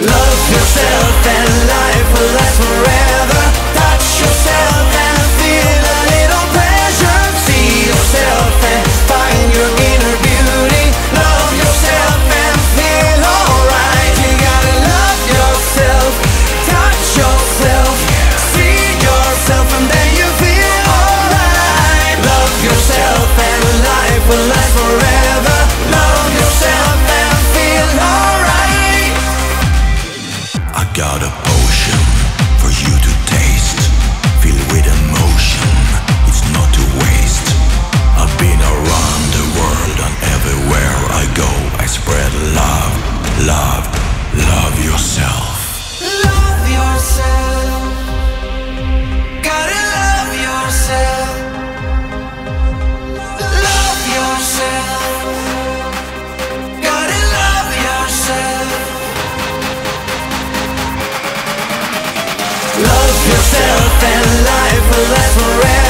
Love yourself and life will last forever. Touch yourself and feel a little pleasure. See yourself and find your inner beauty. Love yourself and feel alright. You gotta love yourself, touch yourself, see yourself, and then you feel alright. Love yourself and life will last forever. Love yourself and feel alright. I got a potion for you to taste, filled with emotion, it's not to waste. I've been around the world and everywhere I go I spread love, love, love yourself. Love yourself. Gotta love yourself. Love yourself. Gotta love yourself. Love yourself and life will last forever.